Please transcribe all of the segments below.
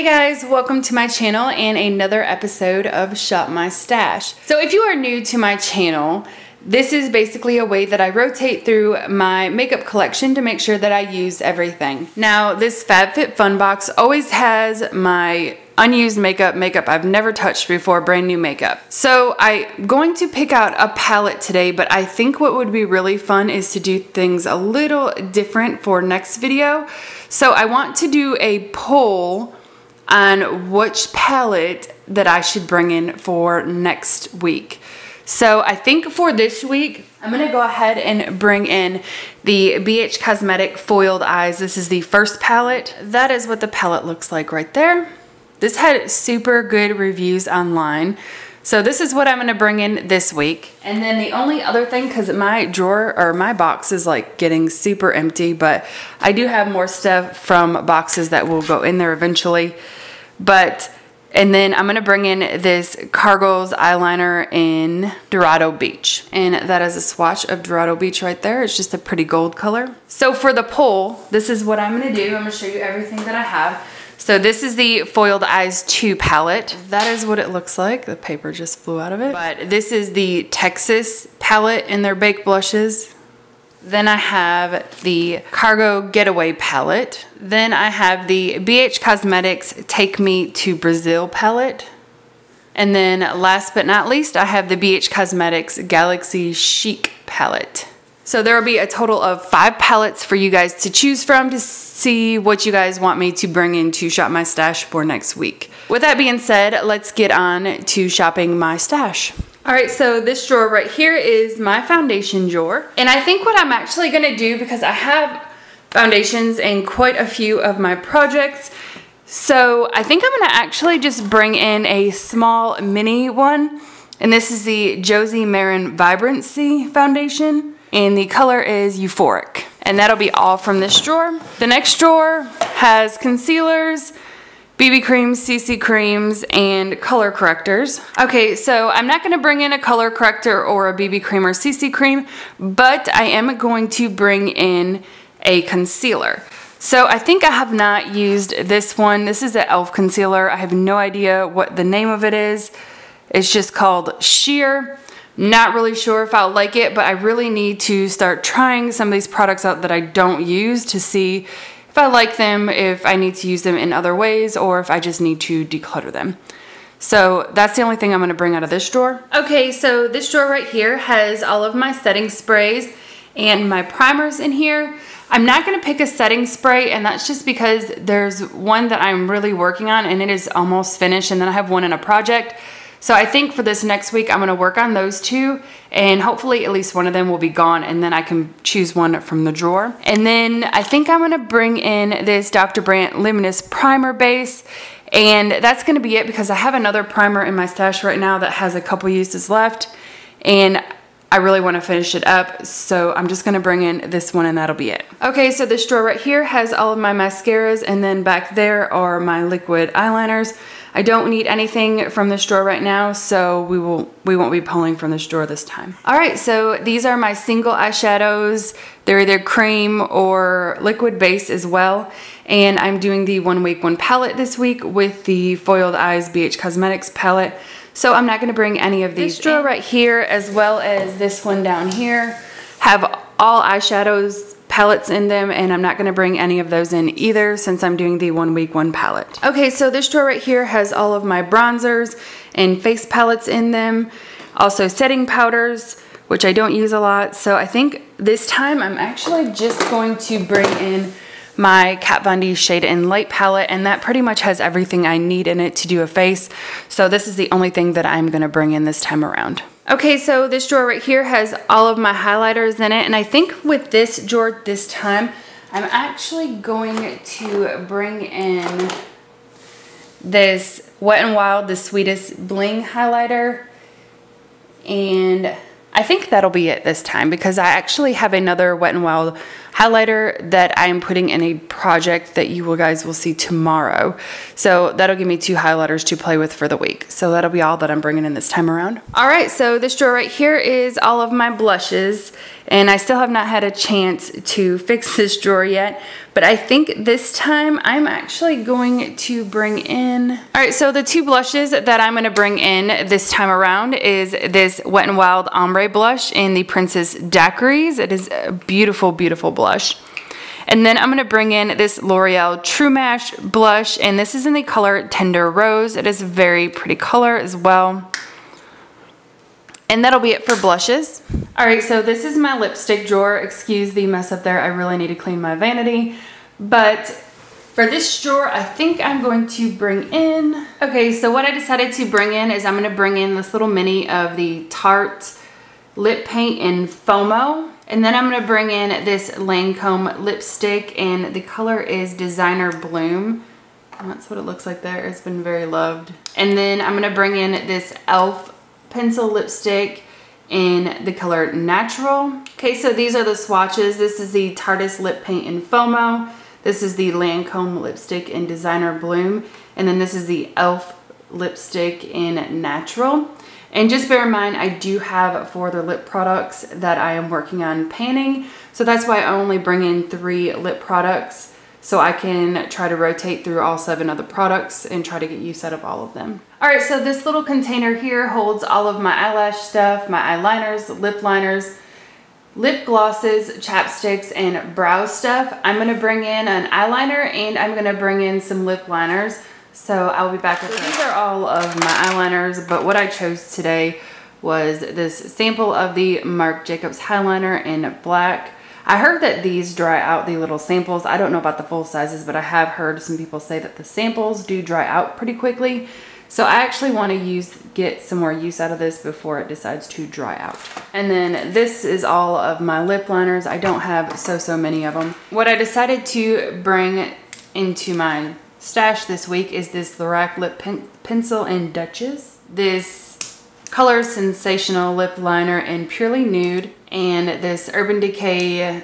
Hey guys, welcome to my channel and another episode of Shop My Stash. So if you are new to my channel, this is basically a way that I rotate through my makeup collection to make sure that I use everything. Now this FabFitFun box always has my unused makeup I've never touched before, brand new makeup. So I'm going to pick out a palette today, but I think what would be really fun is to do things a little different for next video. So I want to do a poll on which palette that I should bring in for next week. So I think for this week, I'm gonna go ahead and bring in the BH Cosmetics Foiled Eyes. This is the first palette. That is what the palette looks like right there. This had super good reviews online. So this is what I'm gonna bring in this week. And then the only other thing, cause my drawer or my box is like getting super empty, but I do have more stuff from boxes that will go in there eventually. And then I'm gonna bring in this CoverGirl's eyeliner in Dorado Beach. And that is a swatch of Dorado Beach right there. It's just a pretty gold color. So for the poll, this is what I'm gonna do. I'm gonna show you everything that I have. So this is the Foiled Eyes 2 palette. That is what it looks like. The paper just flew out of it. But this is the Texas palette in their Baked Blushes. Then I have the Cargo Getaway palette. Then I have the BH Cosmetics Take Me to Brazil palette. And then last but not least, I have the BH Cosmetics Galaxy Chic palette. So there will be a total of 5 palettes for you guys to choose from to see what you guys want me to bring in to Shop My Stash for next week. With that being said, let's get on to shopping my stash. Alright, so this drawer right here is my foundation drawer. And I think what I'm actually going to do, because I have foundations in quite a few of my projects, so I think I'm going to actually just bring in a small mini one. And this is the Josie Maran Vibrancy Foundation. And the color is Euphoric. And that'll be all from this drawer. The next drawer has concealers, BB creams, CC creams, and color correctors. Okay, so I'm not gonna bring in a color corrector or a BB cream or CC cream, but I am going to bring in a concealer. So I think I have not used this one. This is an e.l.f. concealer. I have no idea what the name of it is. It's just called Sheer. Not really sure if I'll like it, but I really need to start trying some of these products out that I don't use to see if I like them, if I need to use them in other ways, or if I just need to declutter them. So that's the only thing I'm gonna bring out of this drawer. Okay, so this drawer right here has all of my setting sprays and my primers in here. I'm not gonna pick a setting spray, and that's just because there's one that I'm really working on and it is almost finished, and then I have one in a project. So I think for this next week, I'm gonna work on those two, and hopefully at least one of them will be gone, and then I can choose one from the drawer. And then I think I'm gonna bring in this Dr. Brandt Luminous Primer Base, and that's gonna be it because I have another primer in my stash right now that has a couple uses left, and I really wanna finish it up, so I'm just gonna bring in this one and that'll be it. Okay, so this drawer right here has all of my mascaras, and then back there are my liquid eyeliners. I don't need anything from this drawer right now, so we won't be pulling from this drawer this time. Alright, so these are my single eyeshadows. They're either cream or liquid base as well. And I'm doing the 1 week, one palette this week with the Foiled Eyes BH Cosmetics palette. So I'm not going to bring any of these. This drawer right here, as well as this one down here, have all eyeshadows palettes in them, and I'm not going to bring any of those in either since I'm doing the 1 week, one palette. Okay, so this drawer right here has all of my bronzers and face palettes in them, also setting powders, which I don't use a lot. So I think this time I'm actually just going to bring in my Kat Von D Shade In Light palette, and that pretty much has everything I need in it to do a face. So this is the only thing that I'm going to bring in this time around. Okay, so this drawer right here has all of my highlighters in it, and I think with this drawer this time, I'm actually going to bring in this Wet n Wild, the Sweetest Bling highlighter, and I think that'll be it this time, because I actually have another Wet n Wild highlighter that I am putting in a project that you guys will see tomorrow. So that'll give me two highlighters to play with for the week. So that'll be all that I'm bringing in this time around. All right, so this drawer right here is all of my blushes, and I still have not had a chance to fix this drawer yet, but I think this time I'm actually going to bring in... All right, so the two blushes that I'm gonna bring in this time around is this Wet n Wild Ombre Blush in the Princess Daiquiris. It is a beautiful, beautiful blush. And then I'm gonna bring in this L'Oreal True Mash Blush, and this is in the color Tender Rose. It is a very pretty color as well. And that'll be it for blushes. All right, so this is my lipstick drawer. Excuse the mess up there. I really need to clean my vanity. But for this drawer, I think I'm going to bring in... Okay, so what I decided to bring in is I'm gonna bring in this little mini of the Tarte Lip Paint in FOMO. And then I'm gonna bring in this Lancome lipstick, and the color is Designer Bloom. And that's what it looks like there. It's been very loved. And then I'm gonna bring in this e.l.f. pencil lipstick in the color Natural. Okay, so these are the swatches. This is the Tarte Lip Paint in FOMO. This is the Lancome lipstick in Designer Bloom. And then this is the e.l.f. lipstick in Natural. And just bear in mind, I do have four other lip products that I am working on panning. So that's why I only bring in 3 lip products, so I can try to rotate through all 7 other products and try to get use out of all of them. All right, so this little container here holds all of my eyelash stuff, my eyeliners, lip liners, lip glosses, chapsticks, and brow stuff. I'm gonna bring in an eyeliner, and I'm gonna bring in some lip liners. So I'll be back with you. These are all of my eyeliners, but what I chose today was this sample of the Marc Jacobs Highliner in black. I heard that these dry out, the little samples. I don't know about the full sizes, but I have heard some people say that the samples do dry out pretty quickly. So I actually want to get some more use out of this before it decides to dry out. And then this is all of my lip liners. I don't have so many of them. What I decided to bring into my stash this week is this Lorac lip pencil in Duchess. This color Sensational lip liner in Purely Nude, and this Urban Decay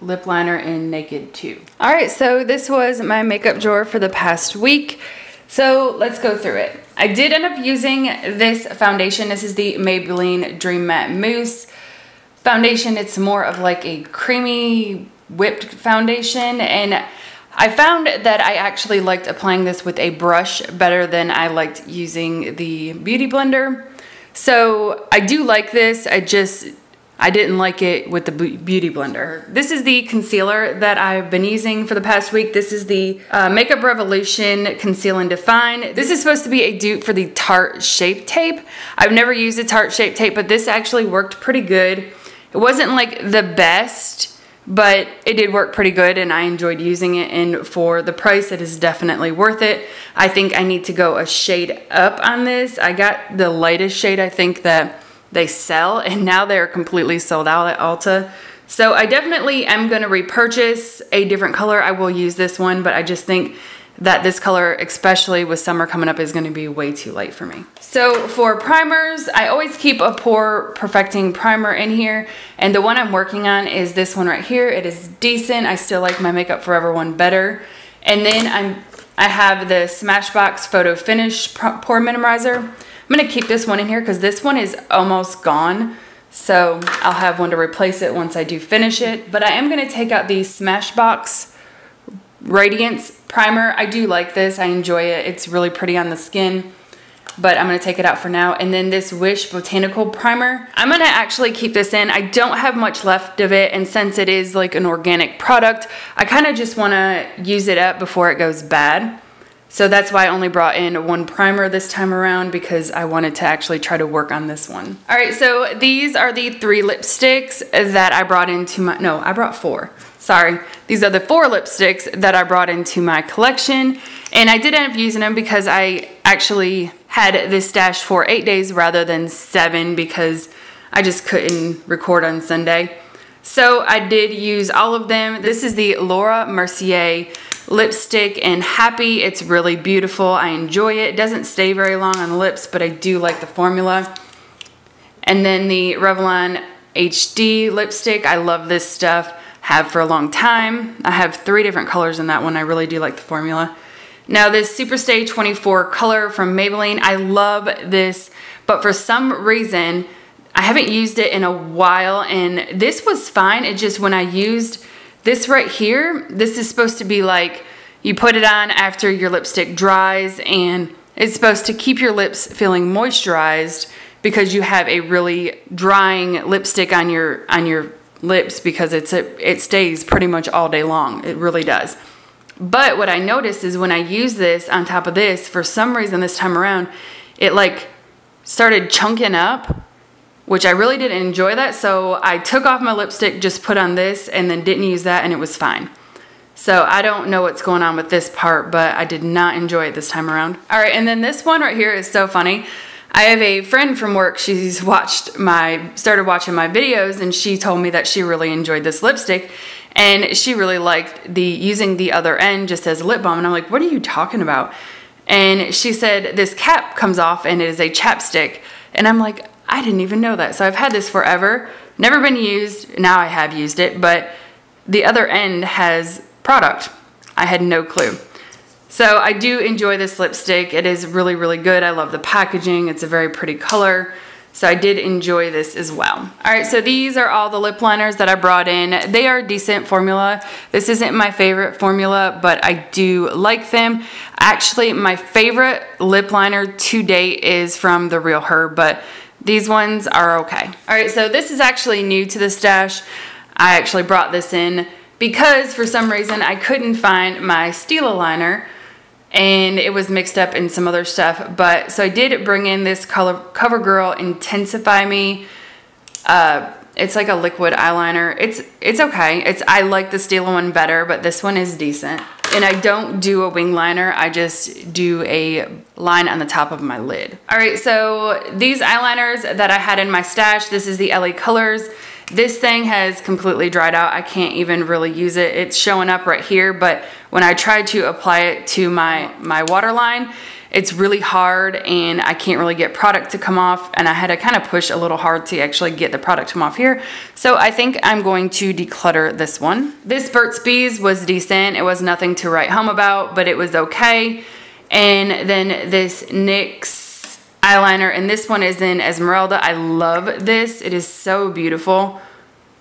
lip liner in Naked 2. All right, so this was my makeup drawer for the past week. So let's go through it. I did end up using this foundation. This is the Maybelline Dream Matte Mousse foundation. It's more of like a creamy whipped foundation, and I found that I actually liked applying this with a brush better than I liked using the Beauty Blender. So I do like this, I didn't like it with the Beauty Blender. This is the concealer that I've been using for the past week. This is the Makeup Revolution Conceal and Define. This is supposed to be a dupe for the Tarte Shape Tape. I've never used the Tarte Shape Tape, but this actually worked pretty good. It wasn't like the best, but it did work pretty good, and I enjoyed using it, and for the price it is definitely worth it. I think I need to go a shade up on this. I got the lightest shade I think that they sell, and now they're completely sold out at Ulta. So I definitely am going to repurchase a different color. I will use this one, but I just think that this color, especially with summer coming up, is going to be way too light for me. So for primers, I always keep a pore perfecting primer in here, and the one I'm working on is this one right here. It is decent. I still like my Makeup Forever one better. And then I have the Smashbox Photo Finish Pore Minimizer. I'm going to keep this one in here because this one is almost gone, so I'll have one to replace it once I do finish it. But I am going to take out the Smashbox Radiance Primer. I do like this. I enjoy it. It's really pretty on the skin, but I'm going to take it out for now. And then this Wish Botanical Primer, I'm going to actually keep this in. I don't have much left of it, and since it is like an organic product, I kind of just want to use it up before it goes bad. So that's why I only brought in one primer this time around, because I wanted to actually try to work on this one. All right, so these are the 3 lipsticks that I brought into my... No, I brought 4. Sorry. These are the 4 lipsticks that I brought into my collection, and I did end up using them because I actually had this stash for 8 days rather than 7 because I just couldn't record on Sunday. So I did use all of them. This is the Laura Mercier lipstick and Happy. It's really beautiful. I enjoy it. It doesn't stay very long on the lips, but I do like the formula. And then the Revlon HD lipstick. I love this stuff. Have for a long time. I have 3 different colors in that one. I really do like the formula. Now this Superstay 24 color from Maybelline. I love this, but for some reason, I haven't used it in a while, and this was fine. It just, when I used this right here, this is supposed to be like, you put it on after your lipstick dries, and it's supposed to keep your lips feeling moisturized because you have a really drying lipstick on your lips, because it stays pretty much all day long. It really does. But what I noticed is when I use this on top of this, for some reason this time around, it like started chunking up, which I really didn't enjoy that. So I took off my lipstick, just put on this, and then didn't use that, and it was fine. So I don't know what's going on with this part, but I did not enjoy it this time around. All right, and then this one right here is so funny. I have a friend from work, she's started watching my videos, and she told me that she really enjoyed this lipstick, and she really liked using the other end just as a lip balm. And I'm like, what are you talking about? And she said, this cap comes off and it is a chapstick. And I'm like, I didn't even know that. So I've had this forever, never been used. Now I have used it, but the other end has product. I had no clue. So I do enjoy this lipstick. It is really, really good. I love the packaging. It's a very pretty color. So I did enjoy this as well. All right, so these are all the lip liners that I brought in. They are a decent formula. This isn't my favorite formula, but I do like them. Actually, my favorite lip liner to date is from The Real Her, but these ones are okay. All right, so this is actually new to the stash. I actually brought this in because for some reason I couldn't find my Stila liner, and it was mixed up in some other stuff. But so I did bring in this color, CoverGirl Intensify Me. It's like a liquid eyeliner. It's okay. I like the Stila one better, but this one is decent. And I don't do a wing liner, I just do a line on the top of my lid. All right, so these eyeliners that I had in my stash, this is the LA Colors. This thing has completely dried out. I can't even really use it. It's showing up right here, but when I try to apply it to my waterline, it's really hard, and I can't really get product to come off, and I had to kind of push a little hard to actually get the product to come off here. So I think I'm going to declutter this one. This Burt's Bees was decent. It was nothing to write home about, but it was okay. And then this NYX eyeliner, and this one is in Esmeralda. I love this. It is so beautiful.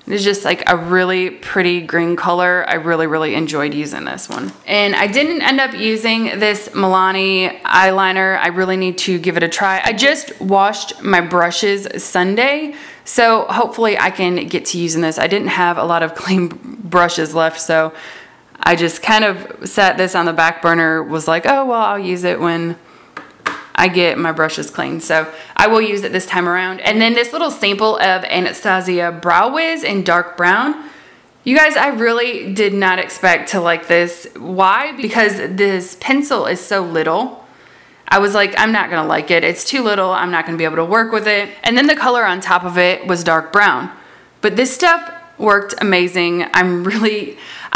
It's just like a really pretty green color. I really, really enjoyed using this one. And I didn't end up using this Milani eyeliner. I really need to give it a try. I just washed my brushes Sunday, so hopefully I can get to using this. I didn't have a lot of clean brushes left, so I just kind of set this on the back burner, was like, oh, well, I'll use it when I get my brushes clean. So I will use it this time around. And then this little sample of Anastasia Brow Wiz in dark brown. You guys, I really did not expect to like this. Why? Because this pencil is so little. I was like, I'm not gonna like it. It's too little. I'm not gonna be able to work with it. And then the color on top of it was dark brown. But this stuff worked amazing. I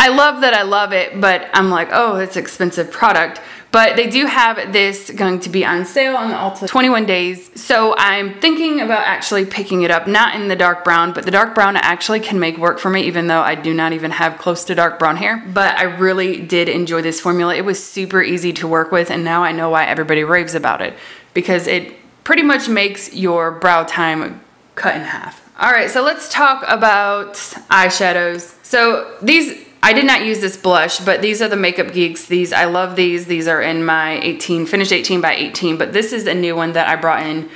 love that I love it, but I'm like, oh, it's expensive product. But they do have this going to be on sale on the Ulta 21 days. So I'm thinking about actually picking it up, not in the dark brown, but the dark brown actually can make work for me, even though I do not even have close to dark brown hair. But I really did enjoy this formula. It was super easy to work with, and now I know why everybody raves about it, because it pretty much makes your brow time cut in half. All right, so let's talk about eyeshadows. So these, I did not use this blush, but these are the Makeup Geeks. These, I love these. These are in my Finish 18 by 18, but this is a new one that I brought in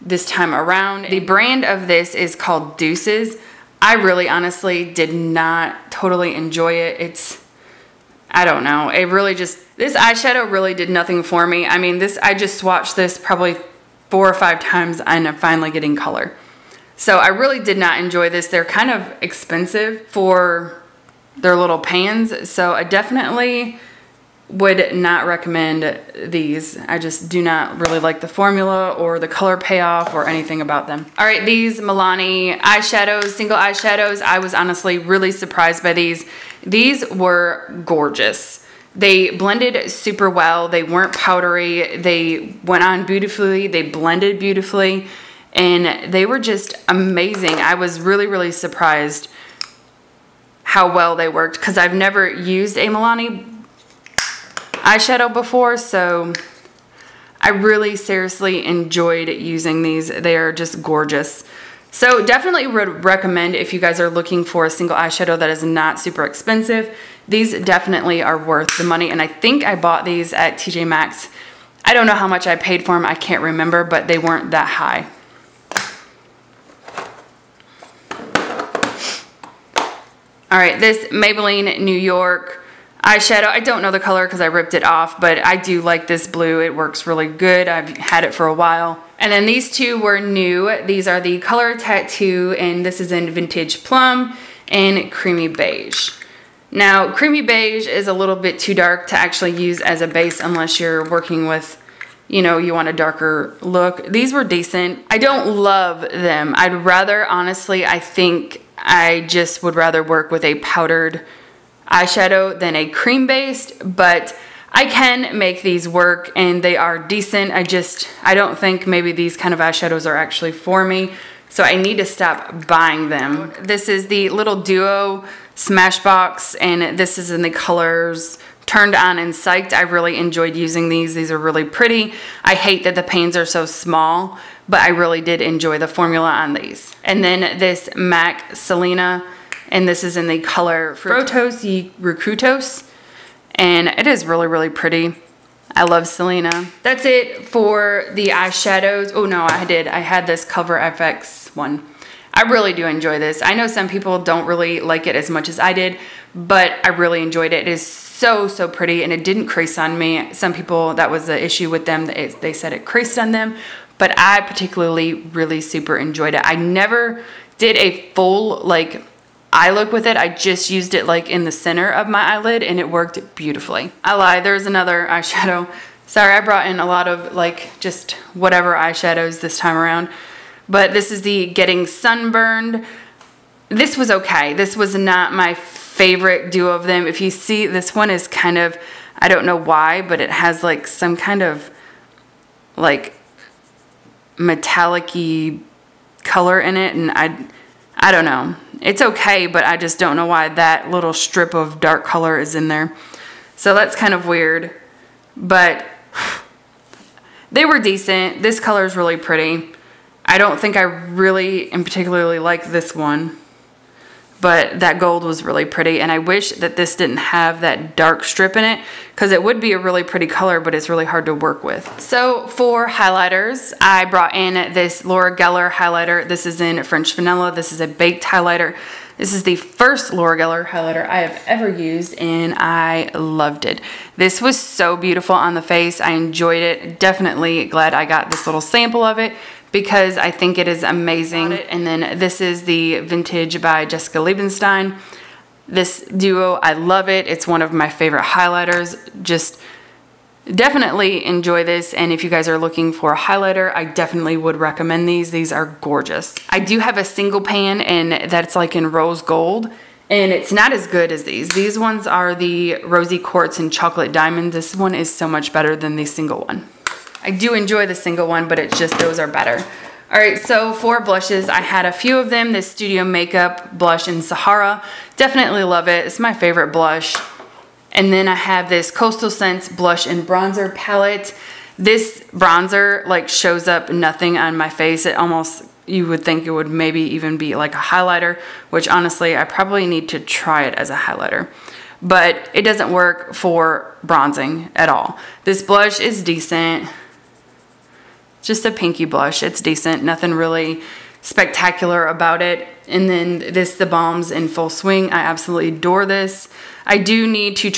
this time around. The brand of this is called Deuces. I really honestly did not totally enjoy it. I don't know. It really just, this eyeshadow really did nothing for me. I mean, I just swatched this probably 4 or 5 times, and I'm finally getting color. So I really did not enjoy this. They're kind of expensive for their little pans, so I definitely would not recommend these. I just do not really like the formula or the color payoff or anything about them. All right, these Milani eyeshadows, single eyeshadows, I was honestly really surprised by these. These were gorgeous. They blended super well. They weren't powdery. They went on beautifully. They blended beautifully. and they were just amazing. I was really surprised how well they worked, because I've never used a Milani eyeshadow before, so I really seriously enjoyed using these. They are just gorgeous. So definitely would recommend if you guys are looking for a single eyeshadow that is not super expensive. These definitely are worth the money, and I think I bought these at TJ Maxx. I don't know how much I paid for them, I can't remember, but they weren't that high. All right, this Maybelline New York eyeshadow, I don't know the color because I ripped it off, but I do like this blue. It works really good. I've had it for a while. And then these two were new. These are the Color Tattoo, and this is in Vintage Plum and Creamy Beige. Now, Creamy Beige is a little bit too dark to actually use as a base unless you're working with, you know, you want a darker look. These were decent. I don't love them. I'd rather, honestly, I think I just would rather work with a powdered eyeshadow than a cream-based, but I can make these work and they are decent. I don't think maybe these kind of eyeshadows are actually for me, so I need to stop buying them. This is the Little Duo Smashbox, and this is in the colors Turned On and Psyched. I really enjoyed using these. These are really pretty. I hate that the panes are so small, but I really did enjoy the formula on these. And then this MAC Selena, and this is in the color Fructose y Recructose, and it is really pretty. I love Selena. That's it for the eyeshadows. Oh no, I had this Cover FX one. I really do enjoy this. I know some people don't really like it as much as I did, but I really enjoyed it. It is so pretty, and it didn't crease on me. Some people, that was the issue with them. They said it creased on them, but I particularly really super enjoyed it. I never did a full like eye look with it. I just used it like in the center of my eyelid, and it worked beautifully. I lied, there's another eyeshadow. Sorry, I brought in a lot of like just whatever eyeshadows this time around. But this is the Getting Sunburned. This was okay. This was not my favorite duo of them. If you see, this one is kind of, I don't know why, but it has like some kind of like metallic-y color in it. And I don't know. It's okay, but I just don't know why that little strip of dark color is in there. So that's kind of weird. But they were decent. This color is really pretty. I don't think I really and particularly like this one, but that gold was really pretty, and I wish that this didn't have that dark strip in it, because it would be a really pretty color, but it's really hard to work with. So for highlighters, I brought in this Laura Geller highlighter. This is in French Vanilla. This is a baked highlighter. This is the first Laura Geller highlighter I have ever used, and I loved it. This was so beautiful on the face. I enjoyed it. Definitely glad I got this little sample of it, because I think it is amazing. And then this is the Vintage by Jessica Liebenstein. This duo, I love it. It's one of my favorite highlighters. Just definitely enjoy this, and if you guys are looking for a highlighter, I definitely would recommend these. These are gorgeous. I do have a single pan, and that's like in rose gold, and it's not as good as these. These ones are the Rosy Quartz and Chocolate Diamond. This one is so much better than the single one. I do enjoy the single one, but it's just those are better. All right, so for blushes, I had a few of them. This Studio Makeup blush in Sahara. Definitely love it. It's my favorite blush. And then I have this Coastal Scents blush and bronzer palette. This bronzer like shows up nothing on my face. It almost, you would think it would maybe even be like a highlighter, which honestly, I probably need to try it as a highlighter. But it doesn't work for bronzing at all. This blush is decent. Just a pinky blush. It's decent. Nothing really spectacular about it. And then this, the Balms in Full Swing. I absolutely adore this. I do need to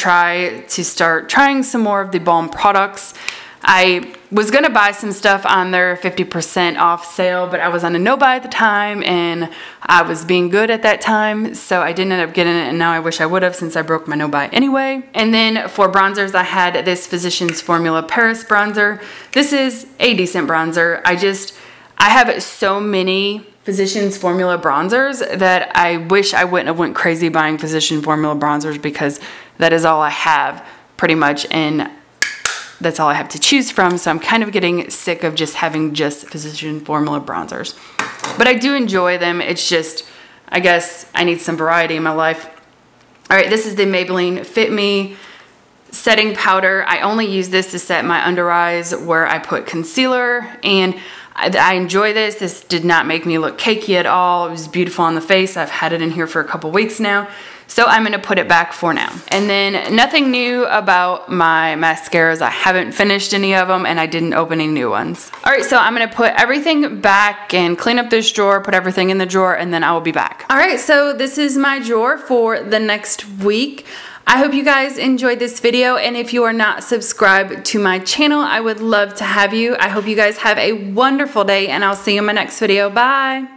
start trying some more of the Balm products. I was going to buy some stuff on their 50% off sale, but I was on a no-buy at the time, and I was being good at that time, so I didn't end up getting it, and now I wish I would have since I broke my no-buy anyway. And then for bronzers, I had this Physicians Formula Paris bronzer. This is a decent bronzer. I have so many Physicians Formula bronzers that I wish I wouldn't have went crazy buying Physicians Formula bronzers, because that is all I have pretty much, and that's all I have to choose from, so I'm kind of getting sick of just having just Physicians Formula bronzers. But I do enjoy them, it's just, I guess I need some variety in my life. All right, this is the Maybelline Fit Me setting powder. I only use this to set my under eyes where I put concealer, and I enjoy this. This did not make me look cakey at all. It was beautiful on the face. I've had it in here for a couple weeks now, so I'm gonna put it back for now. And then nothing new about my mascaras. I haven't finished any of them, and I didn't open any new ones. All right, so I'm gonna put everything back and clean up this drawer, put everything in the drawer, and then I will be back. All right, so this is my drawer for the next week. I hope you guys enjoyed this video, and if you are not subscribed to my channel, I would love to have you. I hope you guys have a wonderful day, and I'll see you in my next video. Bye!